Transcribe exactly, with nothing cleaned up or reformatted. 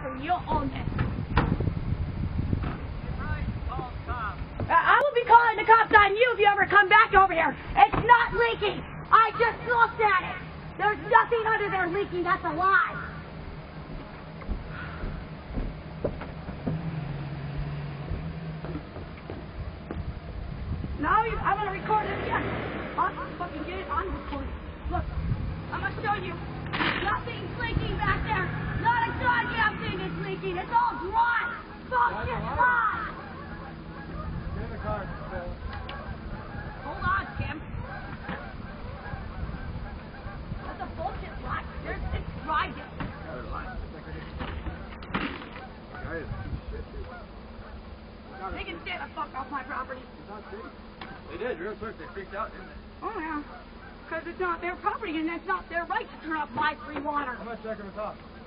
out for your owness. You're right, call the cops. I will be calling the cops on you if you ever come back over here. It's not leaking. I just looked at it. There's nothing under there leaking. That's a lie. Now you, I'm gonna record it again. I'm gonna fucking get it on recording. Look, I'm gonna show you. Nothing's leaking back there. Not a goddamn thing is leaking. It's all dry. Bullshit lie. Get in the car, Phil. Hold on, Tim. That's a bullshit lie. There's it's dry down there. They can stay the fuck off my property. They did, real quick. They freaked out, didn't they? Oh, yeah. Because it's not their property and it's not their right to turn off my free water. I'm going to check them off.